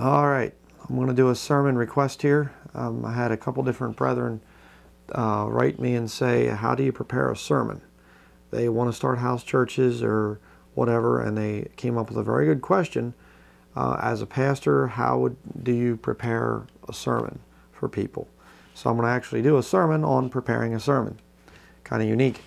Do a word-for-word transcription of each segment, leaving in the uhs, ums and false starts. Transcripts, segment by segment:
All right, I'm going to do a sermon request here. Um, I had a couple different brethren uh, write me and say, how do you prepare a sermon? They want to start house churches or whatever, and they came up with a very good question. Uh, as a pastor, how would, do you prepare a sermon for people? So I'm going to actually do a sermon on preparing a sermon. Kind of unique.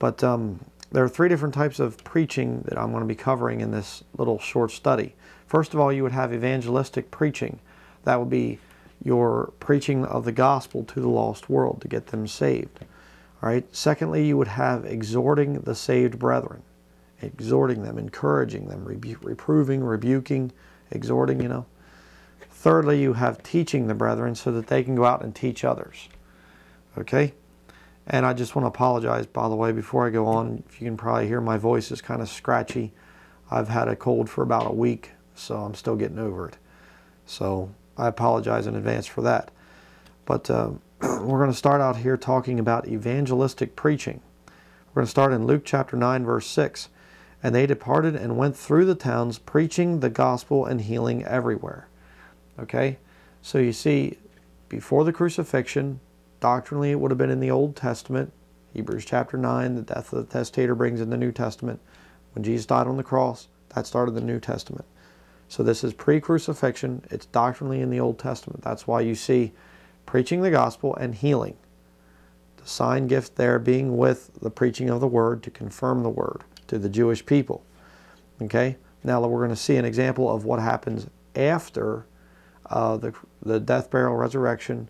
But um, there are three different types of preaching that I'm going to be covering in this little short study. First of all, you would have evangelistic preaching. That would be your preaching of the gospel to the lost world to get them saved. All right. Secondly, you would have exhorting the saved brethren, exhorting them, encouraging them, rebu reproving, rebuking, exhorting, you know. Thirdly, you have teaching the brethren so that they can go out and teach others. Okay. And I just want to apologize, by the way, before I go on. If you can probably hear my voice is kind of scratchy. I've had a cold for about a week. So I'm still getting over it. So I apologize in advance for that. But uh, we're going to start out here talking about evangelistic preaching. We're going to start in Luke chapter nine, verse six. And they departed and went through the towns, preaching the gospel and healing everywhere. Okay? So you see, before the crucifixion, doctrinally it would have been in the Old Testament. Hebrews chapter nine, the death of the testator brings in the New Testament. When Jesus died on the cross, that started the New Testament. So this is pre-crucifixion. It's doctrinally in the Old Testament. That's why you see preaching the gospel and healing. The sign gift there being with the preaching of the word to confirm the word to the Jewish people. Okay? Now we're going to see an example of what happens after uh, the, the death, burial, resurrection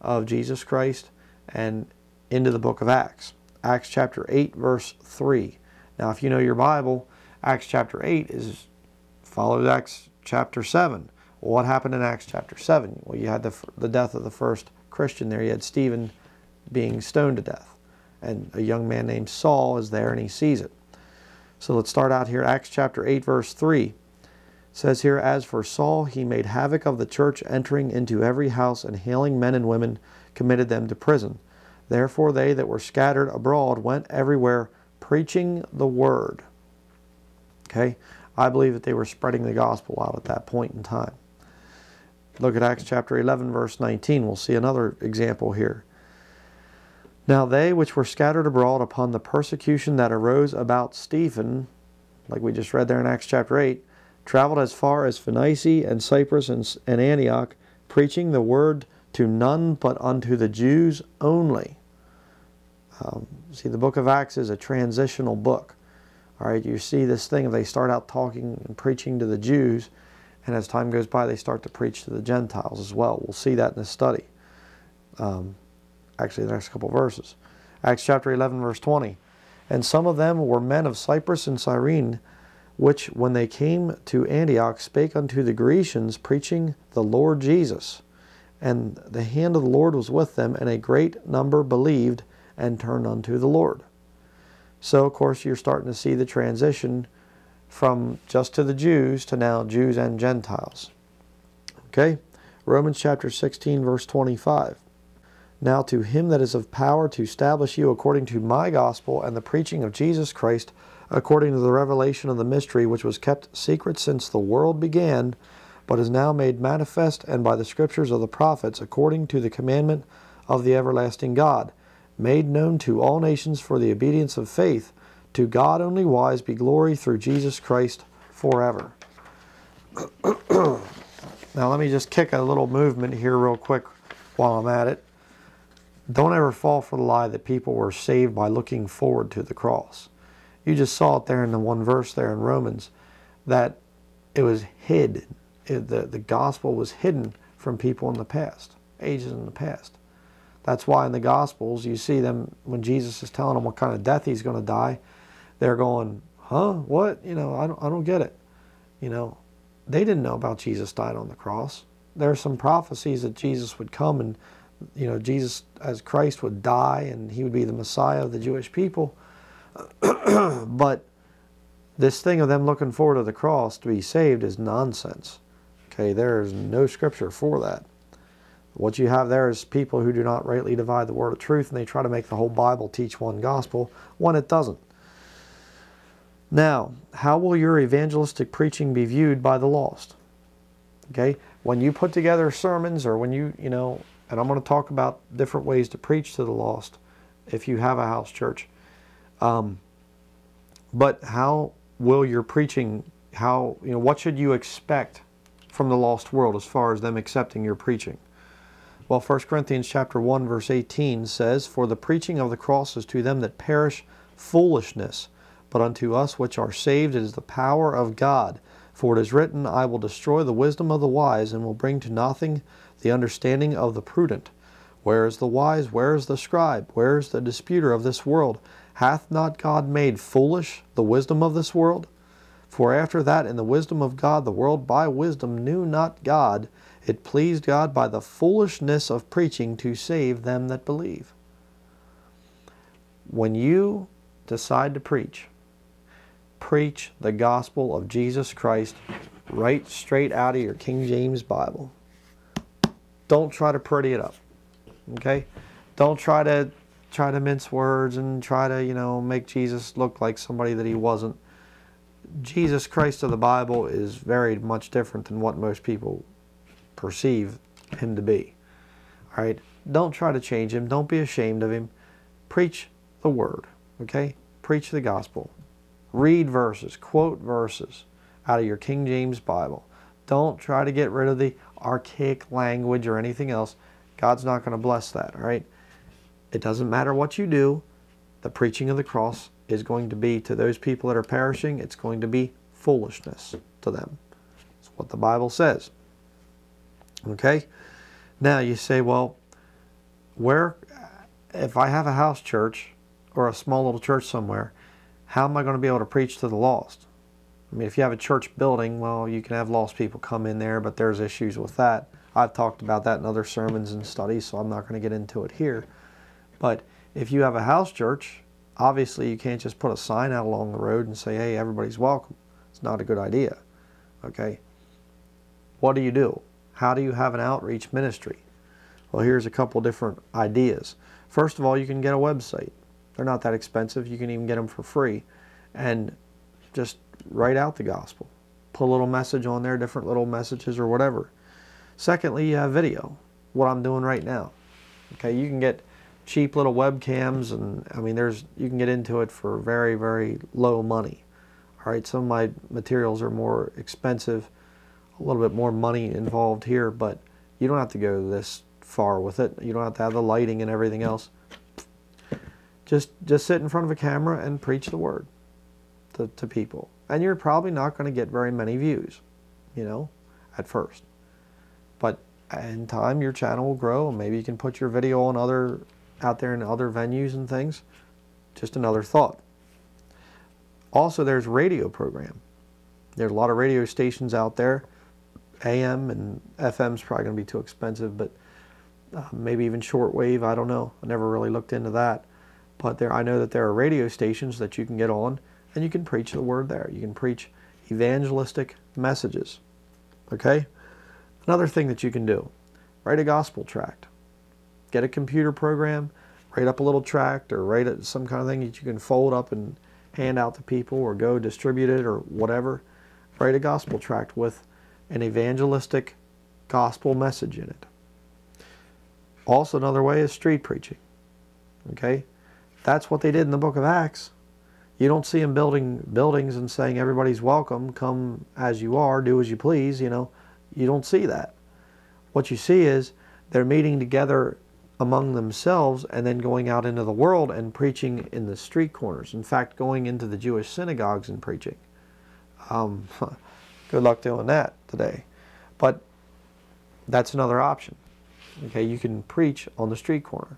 of Jesus Christ and into the book of Acts. Acts chapter eight, verse three. Now if you know your Bible, Acts chapter eight is... follows Acts chapter seven. Well, what happened in Acts chapter seven? Well, you had the, the death of the first Christian there. You had Stephen being stoned to death. And a young man named Saul is there and he sees it. So let's start out here. Acts chapter eight, verse three. It says here, as for Saul, he made havoc of the church, entering into every house and hailing men and women, committed them to prison. Therefore they that were scattered abroad went everywhere preaching the word. Okay? I believe that they were spreading the gospel out at that point in time. Look at Acts chapter eleven, verse nineteen. We'll see another example here. Now they which were scattered abroad upon the persecution that arose about Stephen, like we just read there in Acts chapter eight, traveled as far as Phoenicia and Cyprus and, and Antioch, preaching the word to none but unto the Jews only. Um, see, the book of Acts is a transitional book. All right, you see this thing of they start out talking and preaching to the Jews, and as time goes by, they start to preach to the Gentiles as well. We'll see that in this study. Um, actually, the next couple of verses. Acts chapter eleven, verse twenty. And some of them were men of Cyprus and Cyrene, which, when they came to Antioch, spake unto the Grecians, preaching the Lord Jesus. And the hand of the Lord was with them, and a great number believed and turned unto the Lord. So, of course, you're starting to see the transition from just to the Jews to now Jews and Gentiles. Okay? Romans chapter sixteen, verse twenty-five. Now to him that is of power to establish you according to my gospel and the preaching of Jesus Christ, according to the revelation of the mystery which was kept secret since the world began, but is now made manifest and by the scriptures of the prophets, according to the commandment of the everlasting God, made known to all nations for the obedience of faith. To God only wise be glory through Jesus Christ forever. Now let me just kick a little movement here real quick while I'm at it. Don't ever fall for the lie that people were saved by looking forward to the cross. You just saw it there in the one verse there in Romans, that it was hid. It, the, the gospel was hidden from people in the past, ages in the past. That's why in the Gospels, you see them, when Jesus is telling them what kind of death he's going to die, they're going, huh, what? You know, I don't, I don't get it. You know, they didn't know about Jesus died on the cross. There are some prophecies that Jesus would come and, you know, Jesus as Christ would die and he would be the Messiah of the Jewish people. But this thing of them looking forward to the cross to be saved is nonsense. Okay, there is no scripture for that. What you have there is people who do not rightly divide the word of truth, and they try to make the whole Bible teach one gospel when it doesn't. Now, how will your evangelistic preaching be viewed by the lost? Okay, when you put together sermons, or when you, you know, and I'm going to talk about different ways to preach to the lost if you have a house church. Um, but how will your preaching, how, you know, what should you expect from the lost world as far as them accepting your preaching? Well, First Corinthians chapter one, verse eighteen says, "For the preaching of the cross is to them that perish foolishness, but unto us which are saved it is the power of God. For it is written, I will destroy the wisdom of the wise, and will bring to nothing the understanding of the prudent. Where is the wise? Where is the scribe? Where is the disputer of this world? Hath not God made foolish the wisdom of this world? For after that, in the wisdom of God, the world by wisdom knew not God. It pleased God by the foolishness of preaching to save them that believe." When you decide to preach, preach the gospel of Jesus Christ right straight out of your King James Bible. Don't try to pretty it up, okay? Don't try to try to mince words and try to, you know, make Jesus look like somebody that he wasn't. Jesus Christ of the Bible is very much different than what most people perceive him to be. All right? Don't try to change him. Don't be ashamed of him. Preach the word, okay? Preach the gospel. Read verses, quote verses out of your King James Bible. Don't try to get rid of the archaic language or anything else. God's not going to bless that, all right? It doesn't matter what you do. The preaching of the cross is going to be, to those people that are perishing, it's going to be foolishness to them. That's what the Bible says. Okay? Now you say, well, where, if I have a house church or a small little church somewhere, how am I going to be able to preach to the lost? I mean, if you have a church building, well, you can have lost people come in there, but there's issues with that. I've talked about that in other sermons and studies, so I'm not going to get into it here. But if you have a house church, obviously you can't just put a sign out along the road and say, hey, everybody's welcome. It's not a good idea, okay? What do you do? How do you have an outreach ministry? Well, here's a couple different ideas. First of all, you can get a website. They're not that expensive. You can even get them for free. And just write out the gospel. Put a little message on there, different little messages or whatever. Secondly, you have video, what I'm doing right now. Okay, you can get cheap little webcams, and I mean, there's, you can get into it for very, very low money. All right, some of my materials are more expensive, a little bit more money involved here, but you don't have to go this far with it. You don't have to have the lighting and everything else. Just, just sit in front of a camera and preach the word to, to people. And you're probably not going to get very many views, you know, at first. But in time, your channel will grow, and maybe you can put your video on other, out there in other venues and things. Just another thought. Also, there's radio program. There's a lot of radio stations out there. A M and F M is probably going to be too expensive, but uh, maybe even shortwave, I don't know. I never really looked into that. But there, I know that there are radio stations that you can get on, and you can preach the word there. You can preach evangelistic messages, okay? Another thing that you can do, write a gospel tract. Get a computer program, write up a little tract, or write it, some kind of thing that you can fold up and hand out to people, or go distribute it, or whatever. Write a gospel tract with an evangelistic gospel message in it. Also, another way is street preaching, okay? That's what they did in the book of Acts. You don't see them building buildings and saying, everybody's welcome, come as you are, do as you please, you know. You don't see that. What you see is they're meeting together among themselves and then going out into the world and preaching in the street corners. In fact, going into the Jewish synagogues and preaching. Um, good luck doing that today. But that's another option. Okay, you can preach on the street corner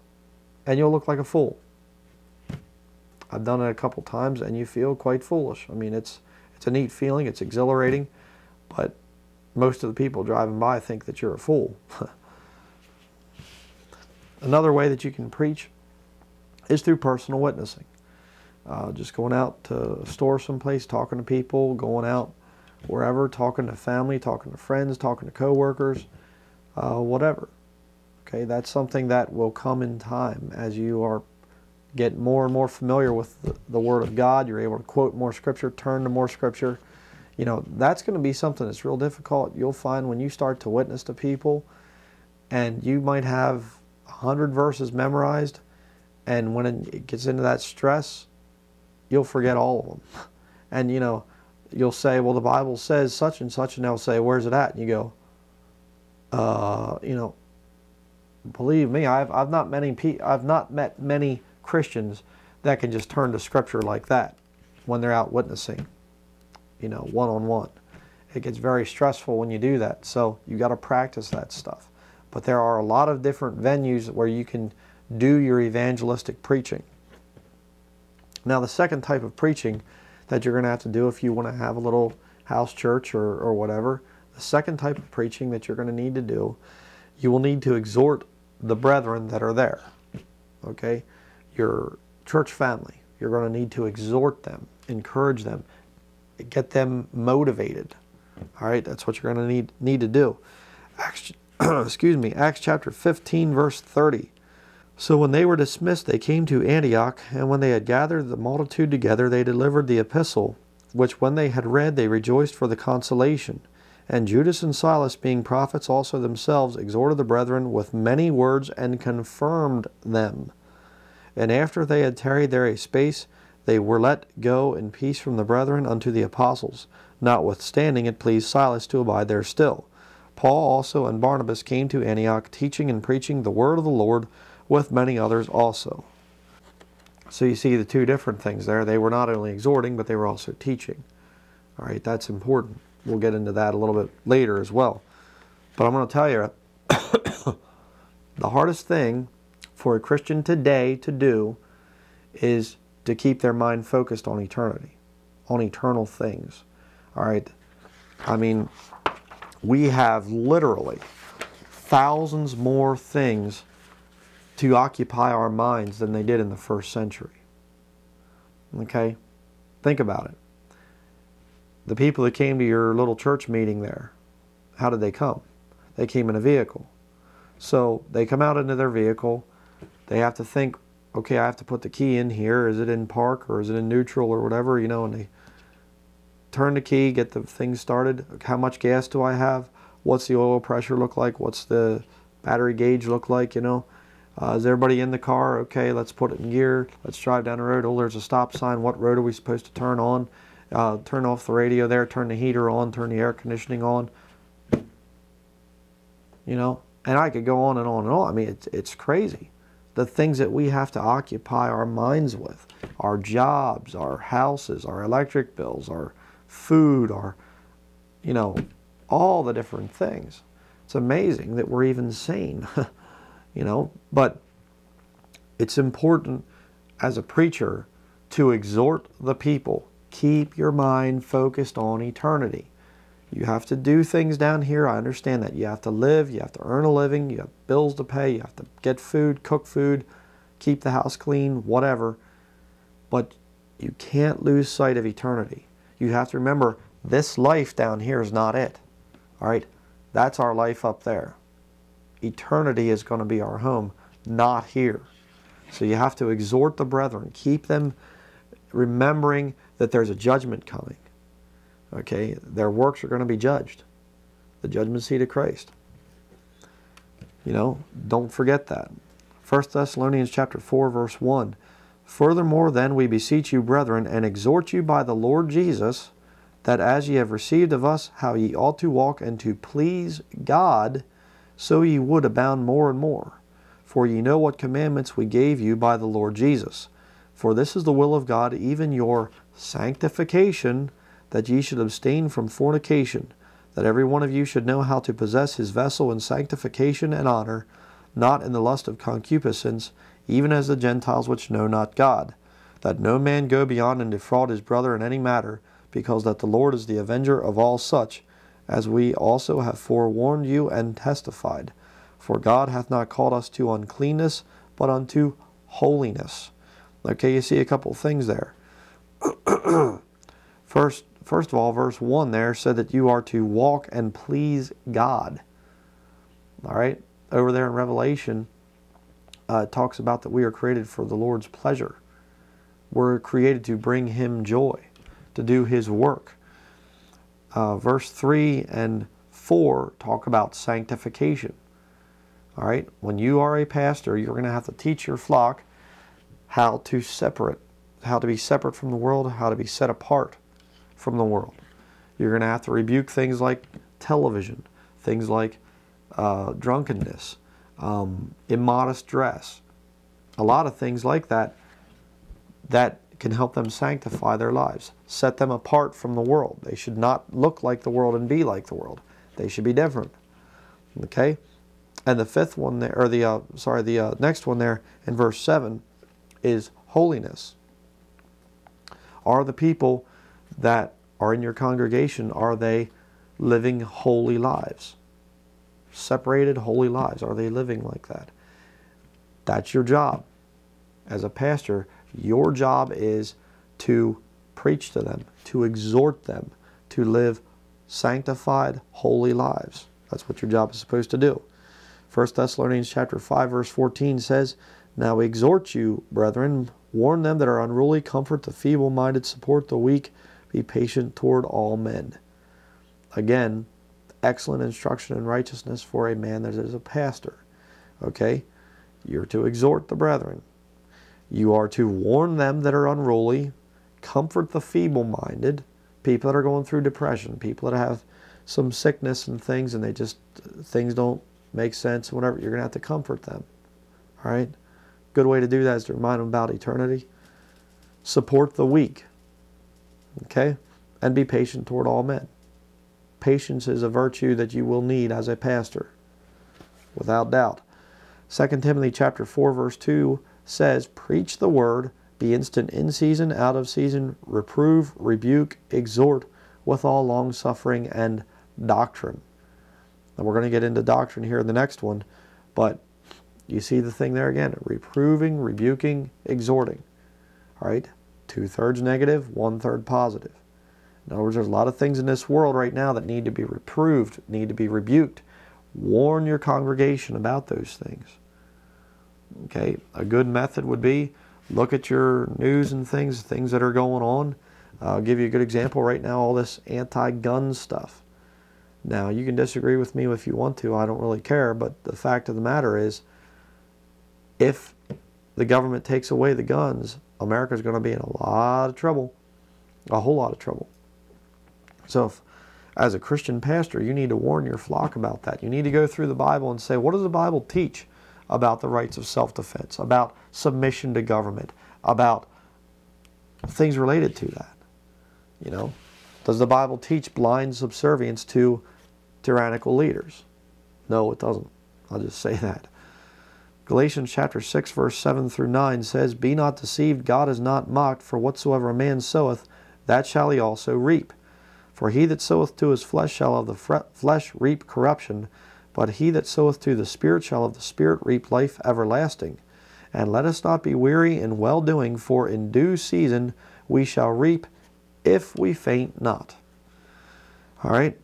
and you'll look like a fool. I've done it a couple times, and you feel quite foolish. I mean, it's it's a neat feeling. It's exhilarating, but most of the people driving by think that you're a fool. Another way that you can preach is through personal witnessing. Uh, just going out to a store someplace, talking to people, going out wherever, talking to family, talking to friends, talking to coworkers, uh, whatever. Okay, that's something that will come in time as you are get more and more familiar with the, the Word of God. You're able to quote more Scripture, turn to more Scripture. you know, that's going to be something that's real difficult. You'll find when you start to witness to people, and you might have a hundred verses memorized, and when it gets into that stress, you'll forget all of them. And, you know, you'll say, well, the Bible says such and such, and they'll say, where's it at? And you go, uh, you know, believe me, I've, I've, not many pe I've not met many Christians that can just turn to Scripture like that when they're out witnessing, you know, one-on-one. It gets very stressful when you do that, so you got to practice that stuff. But there are a lot of different venues where you can do your evangelistic preaching. Now, the second type of preaching that you're going to have to do if you want to have a little house church or, or whatever, the second type of preaching that you're going to need to do, you will need to exhort the brethren that are there, okay? Your church family, you're going to need to exhort them, encourage them, get them motivated, all right? That's what you're going to need, need to do. Acts, excuse me, Acts chapter fifteen, verse thirty. So when they were dismissed, they came to Antioch, and when they had gathered the multitude together, they delivered the epistle, which when they had read, they rejoiced for the consolation. And Judas and Silas, being prophets also themselves, exhorted the brethren with many words, and confirmed them. And after they had tarried there a space, they were let go in peace from the brethren unto the apostles. Notwithstanding, it pleased Silas to abide there still. Paul also and Barnabas came to Antioch, teaching and preaching the word of the Lord, with many others also. So you see the two different things there. They were not only exhorting, but they were also teaching. All right, that's important. We'll get into that a little bit later as well. But I'm going to tell you, the hardest thing for a Christian today to do is to keep their mind focused on eternity, on eternal things. All right, I mean, we have literally thousands more things to occupy our minds than they did in the first century. Okay? Think about it. The people that came to your little church meeting there, how did they come? They came in a vehicle. So they come out into their vehicle. They have to think, okay, I have to put the key in here. Is it in park or is it in neutral or whatever, you know, and they turn the key, get the thing started. How much gas do I have? What's the oil pressure look like? What's the battery gauge look like, you know? Uh, is everybody in the car? Okay, let's put it in gear. Let's drive down the road. Oh, there's a stop sign. What road are we supposed to turn on? Uh, turn off the radio there. Turn the heater on. Turn the air conditioning on. You know, and I could go on and on and on. I mean, it's, it's crazy. The things that we have to occupy our minds with, our jobs, our houses, our electric bills, our food, our, you know, all the different things. It's amazing that we're even sane. You know, but it's important as a preacher to exhort the people. Keep your mind focused on eternity. You have to do things down here. I understand that. You have to live. You have to earn a living. You have bills to pay. You have to get food, cook food, keep the house clean, whatever. But you can't lose sight of eternity. You have to remember this life down here is not it. All right? That's our life up there. Eternity is going to be our home, not here. So you have to exhort the brethren. Keep them remembering that there's a judgment coming. Okay? Their works are going to be judged. The judgment seat of Christ. You know, don't forget that. First Thessalonians chapter four, verse one. Furthermore, then, we beseech you, brethren, and exhort you by the Lord Jesus, that as ye have received of us how ye ought to walk and to please God, so ye would abound more and more. For ye know what commandments we gave you by the Lord Jesus. For this is the will of God, even your sanctification, that ye should abstain from fornication, that every one of you should know how to possess his vessel in sanctification and honor, not in the lust of concupiscence, even as the Gentiles which know not God, that no man go beyond and defraud his brother in any matter, because that the Lord is the avenger of all such, as we also have forewarned you and testified. For God hath not called us to uncleanness, but unto holiness. Okay, you see a couple things there. first, first of all, verse one there said that you are to walk and please God. All right, over there in Revelation, uh, it talks about that we are created for the Lord's pleasure. We're created to bring Him joy, to do His work. uh, verse three and four talk about sanctification. All right, when you are a pastor, you're going to have to teach your flock how to separate, how to be separate from the world, how to be set apart from the world. You're going to have to rebuke things like television, things like uh, drunkenness, um, immodest dress, a lot of things like that that can help them sanctify their lives, set them apart from the world. They should not look like the world and be like the world. They should be different. Okay? And the fifth one there, or the, uh, sorry, the uh, next one there in verse seven is holiness. Are the people that are in your congregation, are they living holy lives? Separated holy lives. Are they living like that? That's your job. As a pastor, your job is to preach to them, to exhort them, to live sanctified, holy lives. That's what your job is supposed to do. First Thessalonians chapter five, verse fourteen says, "Now we exhort you, brethren, warn them that are unruly, comfort the feeble-minded, support the weak, be patient toward all men." Again, excellent instruction in righteousness for a man that is a pastor. Okay? You're to exhort the brethren. You are to warn them that are unruly, comfort the feeble-minded, people that are going through depression, people that have some sickness and things, and they just, things don't make sense, whatever, you're going to have to comfort them. All right? Good way to do that is to remind them about eternity. Support the weak. Okay? And be patient toward all men. Patience is a virtue that you will need as a pastor, without doubt. Second Timothy chapter four, verse two says, "Preach the word, be instant in season, out of season, reprove, rebuke, exhort with all long-suffering and doctrine." And we're going to get into doctrine here in the next one, but you see the thing there again, reproving, rebuking, exhorting. All right, two-thirds negative, one-third positive. In other words, there's a lot of things in this world right now that need to be reproved, need to be rebuked. Warn your congregation about those things. Okay, a good method would be look at your news and things, things that are going on. I'll give you a good example right now, all this anti-gun stuff. Now, you can disagree with me if you want to. I don't really care. But the fact of the matter is, if the government takes away the guns, America's going to be in a lot of trouble, a whole lot of trouble. So if, as a Christian pastor, you need to warn your flock about that. You need to go through the Bible and say, what does the Bible teach about the rights of self-defense, about submission to government, about things related to that? You know, does the Bible teach blind subservience to tyrannical leaders? No, it doesn't. I'll just say that. Galatians chapter six, verse seven through nine says, "Be not deceived, God is not mocked, for whatsoever a man soweth, that shall he also reap. For he that soweth to his flesh shall of the flesh reap corruption, but he that soweth to the Spirit shall of the Spirit reap life everlasting. And let us not be weary in well-doing, for in due season we shall reap if we faint not." All right?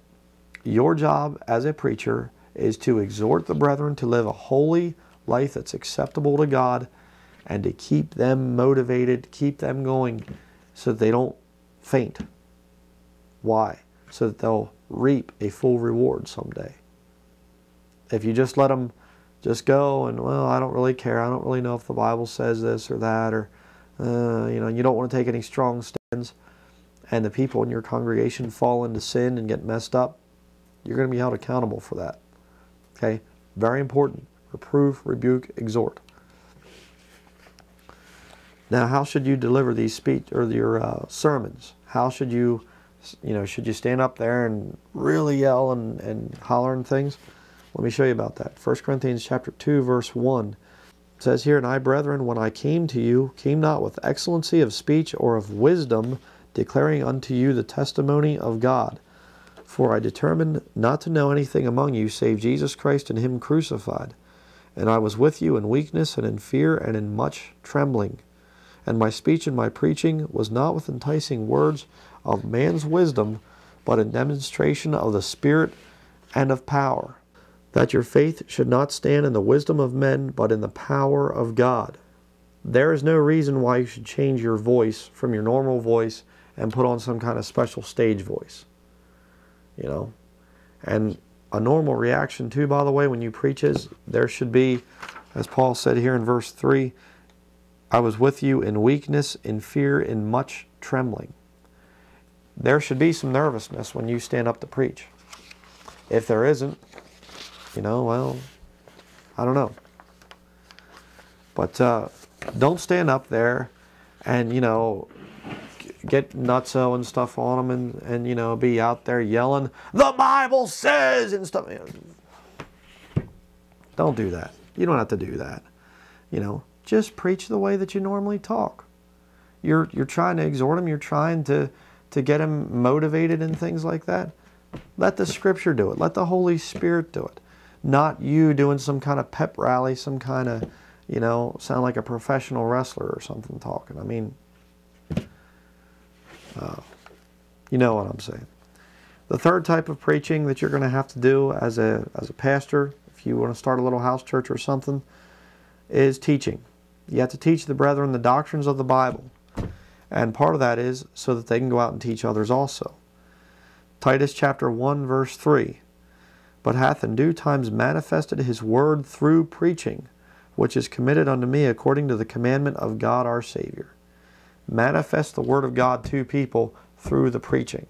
Your job as a preacher is to exhort the brethren to live a holy life that's acceptable to God and to keep them motivated, keep them going so that they don't faint. Why? So that they'll reap a full reward someday. If you just let them just go and, well, I don't really care. I don't really know if the Bible says this or that, or, uh, you know, you don't want to take any strong stands, and the people in your congregation fall into sin and get messed up, you're going to be held accountable for that. Okay? Very important. Reprove, rebuke, exhort. Now, how should you deliver these speech or your uh, sermons? How should you, you know, should you stand up there and really yell and, and holler and things? Let me show you about that. First Corinthians chapter two, verse one says here, "And I, brethren, when I came to you, came not with excellency of speech or of wisdom, declaring unto you the testimony of God. For I determined not to know anything among you save Jesus Christ and Him crucified. And I was with you in weakness and in fear and in much trembling. And my speech and my preaching was not with enticing words of man's wisdom, but in demonstration of the Spirit and of power, that your faith should not stand in the wisdom of men, but in the power of God." There is no reason why you should change your voice from your normal voice and put on some kind of special stage voice. you know. And a normal reaction too, by the way, when you preach is there should be, as Paul said here in verse three, I was with you in weakness, in fear, in much trembling. There should be some nervousness when you stand up to preach. If there isn't, you know, well, I don't know. But uh, don't stand up there and, you know, get nutso and stuff on them and, and, you know, be out there yelling, the Bible says and stuff. Don't do that. You don't have to do that. You know, just preach the way that you normally talk. You're, you're trying to exhort them. You're trying to, to get them motivated and things like that. Let the Scripture do it. Let the Holy Spirit do it. Not you doing some kind of pep rally, some kind of, you know, sound like a professional wrestler or something talking. I mean, uh, you know what I'm saying. The third type of preaching that you're going to have to do as a, as a pastor, if you want to start a little house church or something, is teaching. You have to teach the brethren the doctrines of the Bible. And part of that is so that they can go out and teach others also. Titus chapter one, verse three. But hath in due times manifested his word through preaching, which is committed unto me according to the commandment of God our Savior. Manifest the word of God to people through the preaching.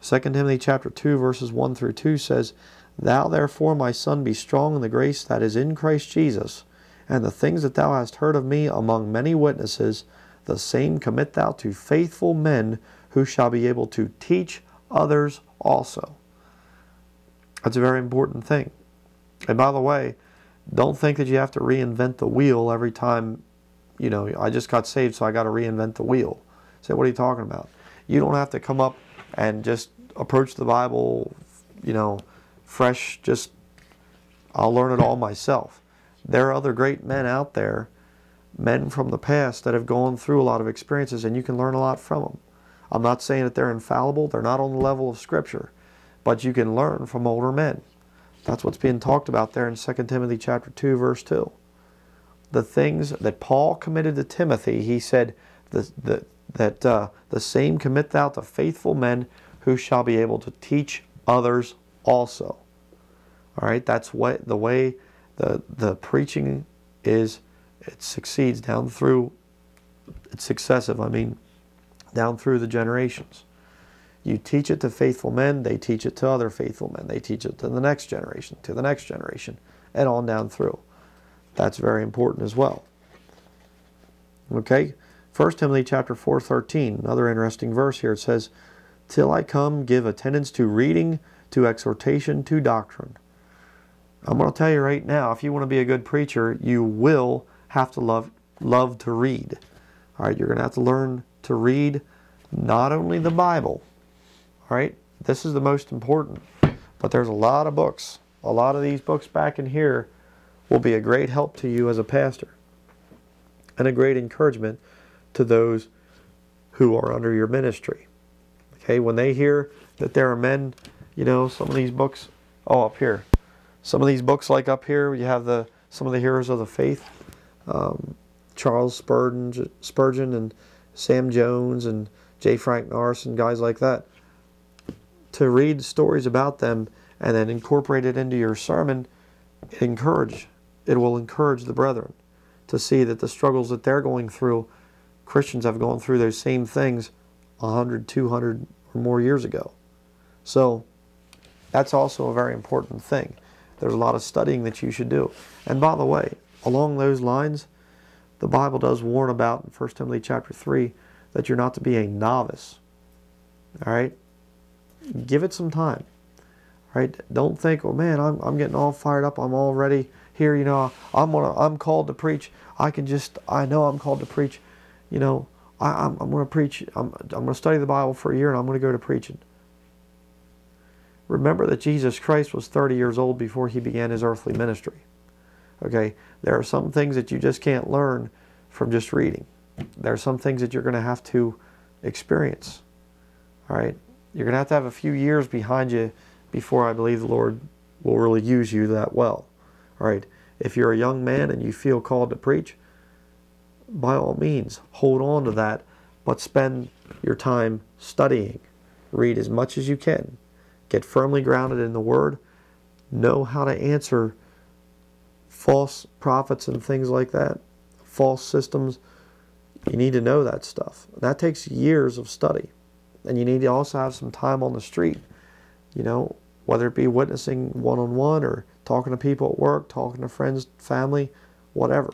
Second Timothy chapter two, verses one through two says, Thou therefore, my son, be strong in the grace that is in Christ Jesus, and the things that thou hast heard of me among many witnesses, the same commit thou to faithful men who shall be able to teach others also. That's a very important thing. And by the way, don't think that you have to reinvent the wheel every time, you know, I just got saved, so I got to reinvent the wheel. Say, what are you talking about? You don't have to come up and just approach the Bible, you know, fresh, just, I'll learn it all myself. There are other great men out there, men from the past that have gone through a lot of experiences, and you can learn a lot from them. I'm not saying that they're infallible. They're not on the level of Scripture. But you can learn from older men. That's what's being talked about there in Second Timothy chapter two, verse two. The things that Paul committed to Timothy, he said the, the, that uh, the same commit thou to faithful men who shall be able to teach others also. All right, that's what the way the, the preaching is. It succeeds down through, it's successive, I mean, down through the generations. You teach it to faithful men, they teach it to other faithful men, they teach it to the next generation, to the next generation, and on down through. That's very important as well. Okay, First Timothy chapter four, thirteen, another interesting verse here. It says, Till I come, give attendance to reading, to exhortation, to doctrine. I'm going to tell you right now, if you want to be a good preacher, you will have to love, love to read. All right, you're going to have to learn to read not only the Bible. All right, this is the most important, but there's a lot of books. A lot of these books back in here will be a great help to you as a pastor and a great encouragement to those who are under your ministry. Okay, when they hear that there are men, you know, some of these books, oh, up here. Some of these books, like up here, you have the some of the heroes of the faith, um, Charles Spurgeon, Spurgeon and Sam Jones and J. Frank Norris, guys like that. To read stories about them and then incorporate it into your sermon, encourage, it will encourage the brethren to see that the struggles that they're going through, Christians have gone through those same things a hundred, two hundred or more years ago. So that's also a very important thing. There's a lot of studying that you should do. And by the way, along those lines, the Bible does warn about in First Timothy chapter three that you're not to be a novice. All right? Give it some time, right? Don't think, oh man, I'm, I'm getting all fired up. I'm already here, you know, I'm, gonna, I'm called to preach. I can just, I know I'm called to preach. You know, I, I'm, I'm going to preach. I'm, I'm going to study the Bible for a year and I'm going to go to preaching. Remember that Jesus Christ was thirty years old before he began his earthly ministry. Okay, there are some things that you just can't learn from just reading. There are some things that you're going to have to experience, all right? You're going to have to have a few years behind you before I believe the Lord will really use you that well. All right. If you're a young man and you feel called to preach, by all means, hold on to that, but spend your time studying. Read as much as you can. get firmly grounded in the Word, know how to answer false prophets and things like that, false systems. You need to know that stuff. That takes years of study. And you need to also have some time on the street, you know, whether it be witnessing one-on-one or talking to people at work, talking to friends, family, whatever.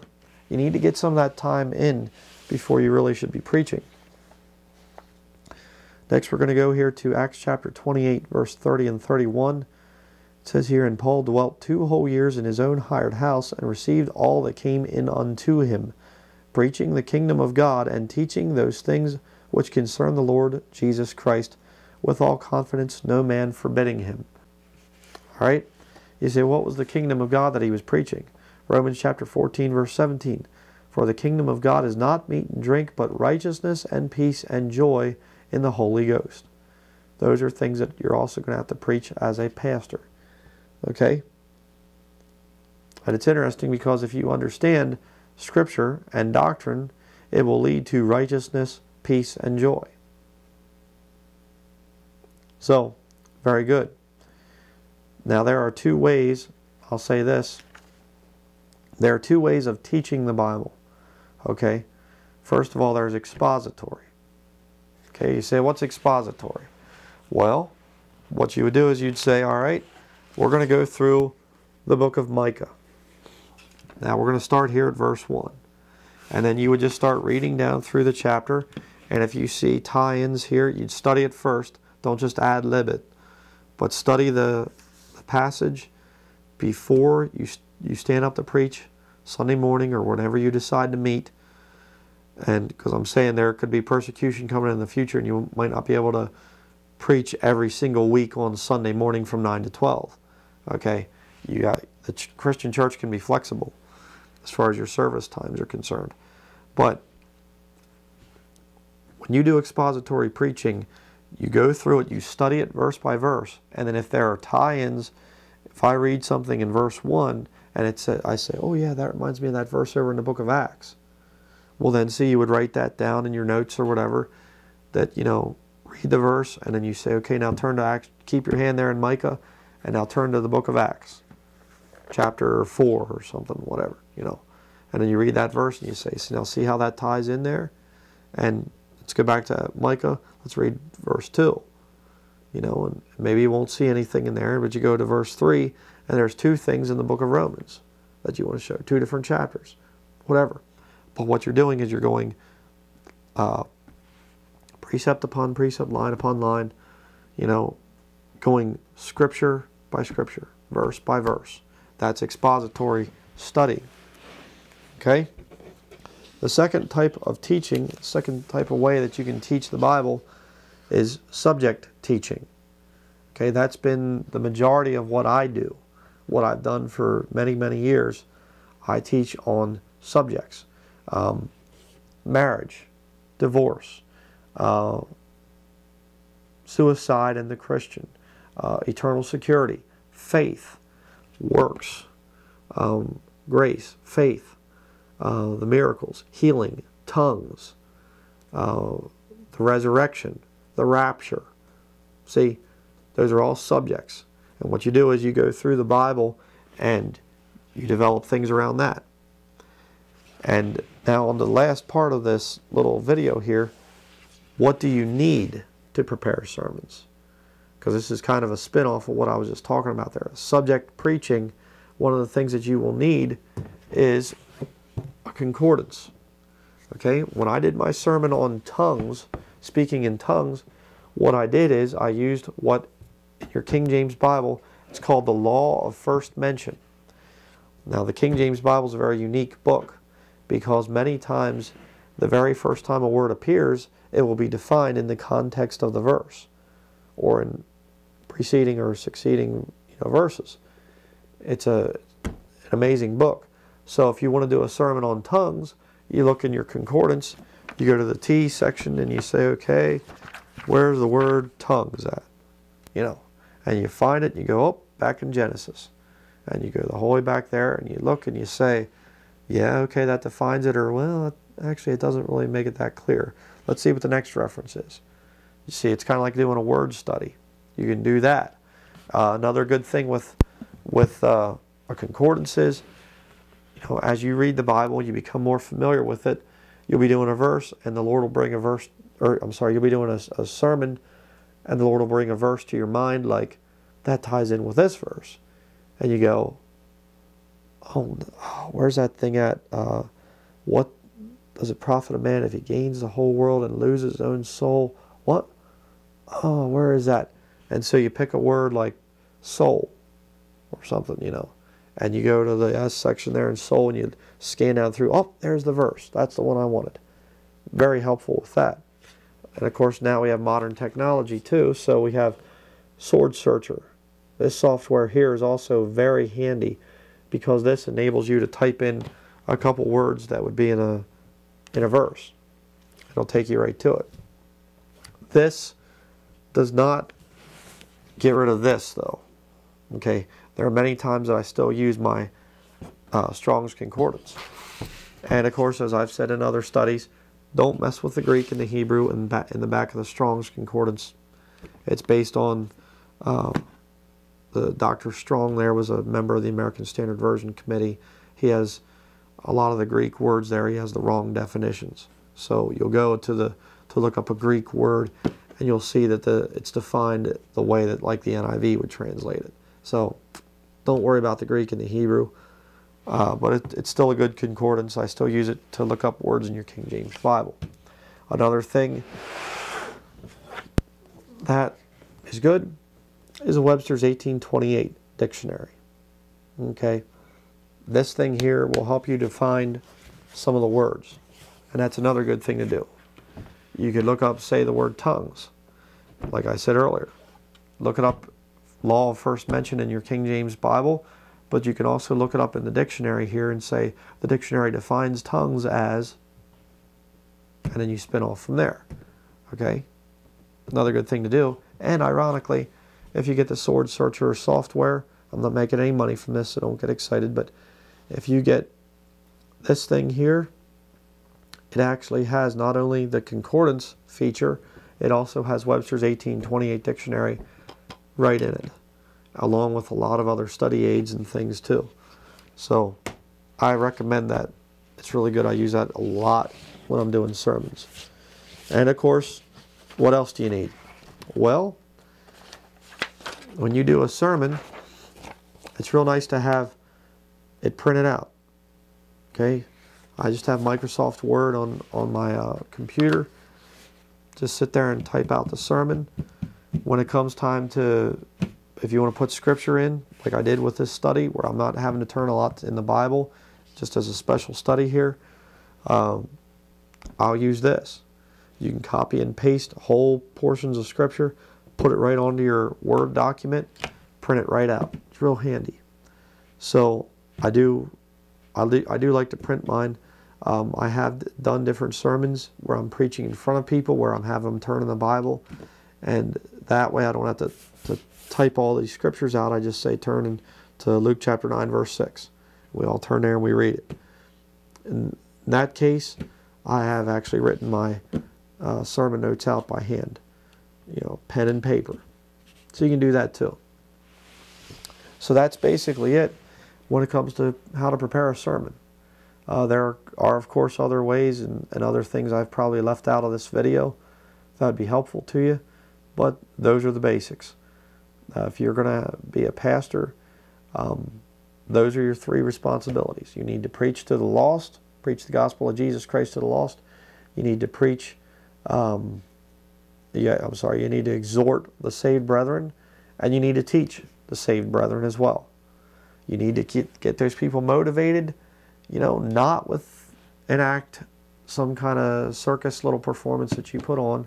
You need to get some of that time in before you really should be preaching. Next, we're going to go here to Acts chapter twenty-eight, verse thirty and thirty-one. It says here, "And Paul dwelt two whole years in his own hired house, and received all that came in unto him, preaching the kingdom of God, and teaching those things which concern the Lord Jesus Christ, with all confidence, no man forbidding him." All right? You say, what was the kingdom of God that he was preaching? Romans chapter fourteen, verse seventeen. "For the kingdom of God is not meat and drink, but righteousness and peace and joy in the Holy Ghost." Those are things that you're also going to have to preach as a pastor. Okay? And it's interesting because if you understand Scripture and doctrine, it will lead to righteousness, peace, and joy. So, very good. Now, there are two ways, I'll say this. There are two ways of teaching the Bible. Okay? First of all, there's expository. Okay, you say, what's expository? Well, what you would do is you'd say, all right, we're going to go through the book of Micah. Now, we're going to start here at verse one. And then you would just start reading down through the chapter. And if you see tie-ins here, you'd study it first. Don't just ad-lib it. But study the, the passage before you, you stand up to preach Sunday morning or whenever you decide to meet. And because I'm saying there could be persecution coming in the future and you might not be able to preach every single week on Sunday morning from nine to twelve. Okay? You got, the ch- Christian church can be flexible as far as your service times are concerned. But when you do expository preaching, you go through it, you study it verse by verse, and then if there are tie-ins, if I read something in verse one, and it's a, I say, oh yeah, that reminds me of that verse over in the book of Acts. Well then, see, you would write that down in your notes or whatever, that, you know, read the verse, and then you say, okay, now turn to Acts, keep your hand there in Micah, and now turn to the book of Acts, chapter four or something, whatever, you know. And then you read that verse and you say, so now see how that ties in there? And let's go back to Micah, let's read verse two. You know, and maybe you won't see anything in there, but you go to verse three, and there's two things in the book of Romans that you want to show, two different chapters, whatever. But what you're doing is you're going uh, precept upon precept, line upon line, you know, going scripture by scripture, verse by verse. That's expository study. Okay? The second type of teaching, the second type of way that you can teach the Bible is subject teaching. Okay, that's been the majority of what I do, what I've done for many, many years. I teach on subjects. Um, marriage, divorce, uh, suicide and the Christian, uh, eternal security, faith, works, um, grace, faith, uh, the miracles, healing, tongues, uh, the resurrection, the rapture. See, those are all subjects. And what you do is you go through the Bible and you develop things around that. And now on the last part of this little video here, what do you need to prepare sermons? Because this is kind of a spin-off of what I was just talking about there. Subject preaching, one of the things that you will need is a concordance. Okay, when I did my sermon on tongues, speaking in tongues, what I did is I used what in your King James Bible, it's called the Law of First Mention. Now the King James Bible is a very unique book, because many times the very first time a word appears, it will be defined in the context of the verse or in preceding or succeeding, you know, verses. It's a, an amazing book. So if you want to do a sermon on tongues, you look in your concordance, you go to the T section and you say, okay, where's the word tongues at? You know, and you find it and you go, oh, back in Genesis. And you go the whole way back there and you look and you say, yeah, okay, that defines it, or, well, actually, it doesn't really make it that clear. Let's see what the next reference is. You see, it's kind of like doing a word study. You can do that. Uh, another good thing with with uh, our concordances, you know, as you read the Bible, you become more familiar with it. You'll be doing a verse, and the Lord will bring a verse, or I'm sorry, you'll be doing a, a sermon, and the Lord will bring a verse to your mind, like, that ties in with this verse. And you go, oh, where's that thing at? Uh, what does it profit a man if he gains the whole world and loses his own soul? What? Oh, where is that? And so you pick a word like soul or something, you know, and you go to the S section there in soul and you scan down through, oh, there's the verse. That's the one I wanted. Very helpful with that. And of course, now we have modern technology too. So we have Sword Searcher. This software here is also very handy because this enables you to type in a couple words that would be in a, in a verse. It'll take you right to it. This does not get rid of this, though. Okay, there are many times that I still use my uh, Strong's Concordance. And of course, as I've said in other studies, don't mess with the Greek and the Hebrew in, ba in the back of the Strong's Concordance. It's based on uh, the Doctor Strong there was a member of the American Standard Version Committee. He has a lot of the Greek words there. He has the wrong definitions. So you'll go to the to look up a Greek word, and you'll see that the it's defined the way that like the N I V would translate it. So don't worry about the Greek and the Hebrew. Uh, but it, it's still a good concordance. I still use it to look up words in your King James Bible. Another thing that is good is a Webster's eighteen twenty-eight Dictionary. Okay, this thing here will help you to find some of the words, and that's another good thing to do. You could look up, say, the word tongues, like I said earlier. Look it up, law first mentioned in your King James Bible, but you can also look it up in the dictionary here and say, the dictionary defines tongues as, and then you spin off from there. Okay, another good thing to do. And ironically, if you get the Sword Searcher software, I'm not making any money from this, so don't get excited, but if you get this thing here, it actually has not only the concordance feature, it also has Webster's eighteen twenty-eight Dictionary right in it, along with a lot of other study aids and things too. So I recommend that. It's really good. I use that a lot when I'm doing sermons. And of course, what else do you need? Well, when you do a sermon, it's real nice to have it printed out. Okay? I just have Microsoft Word on, on my uh, computer. Just sit there and type out the sermon. When it comes time to, if you want to put scripture in, like I did with this study, where I'm not having to turn a lot in the Bible, just as a special study here, um, I'll use this. You can copy and paste whole portions of scripture, put it right onto your Word document, print it right out. It's real handy. So I do I do like to print mine. Um, I have done different sermons where I'm preaching in front of people, where I'm having them turn in the Bible. And that way I don't have to, to type all these scriptures out. I just say turn in to Luke chapter nine, verse six. We all turn there and we read it. In that case, I have actually written my uh, sermon notes out by hand. You know, pen and paper. So you can do that too. So that's basically it when it comes to how to prepare a sermon. Uh, there are, are, of course, other ways and, and other things I've probably left out of this video that would be helpful to you, but those are the basics. Uh, if you're going to be a pastor, um, those are your three responsibilities. You need to preach to the lost, preach the gospel of Jesus Christ to the lost. You need to preach, um, yeah, I'm sorry, you need to exhort the saved brethren, and you need to teach the saved brethren as well. You need to get, get those people motivated, you know, not with an act, some kind of circus little performance that you put on.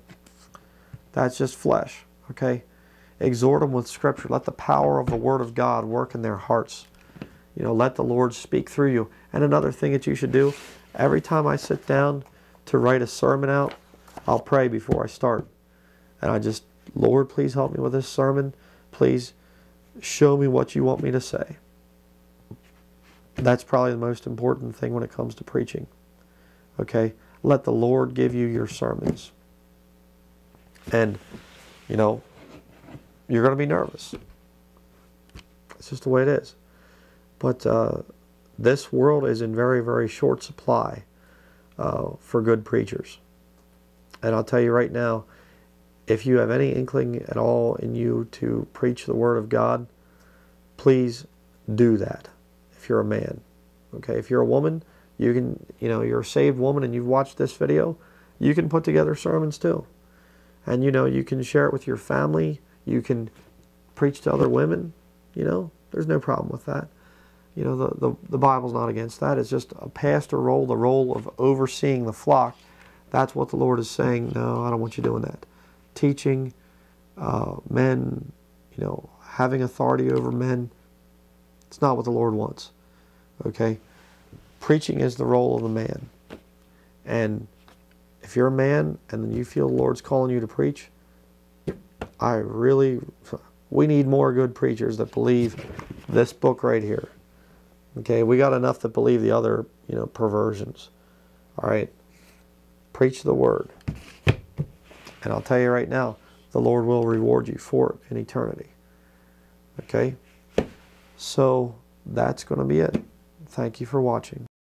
That's just flesh, okay? Exhort them with Scripture. Let the power of the Word of God work in their hearts. You know, let the Lord speak through you. And another thing that you should do, every time I sit down to write a sermon out, I'll pray before I start. And I just, Lord, please help me with this sermon. Please show me what you want me to say. That's probably the most important thing when it comes to preaching. Okay? Let the Lord give you your sermons. And, you know, you're going to be nervous. It's just the way it is. But uh, this world is in very, very short supply uh, for good preachers. And I'll tell you right now, if you have any inkling at all in you to preach the Word of God, please do that if you're a man. Okay, if you're a woman, you can, you know, you're a saved woman and you've watched this video, you can put together sermons too. And, you know, you can share it with your family. You can preach to other women. You know, there's no problem with that. You know, the, the, the Bible's not against that. It's just a pastor role, the role of overseeing the flock. That's what the Lord is saying. No, I don't want you doing that. Teaching uh, men, you know, having authority over men, it's not what the Lord wants. Okay? Preaching is the role of the man. And if you're a man and then you feel the Lord's calling you to preach, I really, we need more good preachers that believe this book right here. Okay, we got enough that believe the other, you know, perversions. All right, preach the word. And I'll tell you right now, the Lord will reward you for it in eternity. Okay, so that's going to be it. Thank you for watching.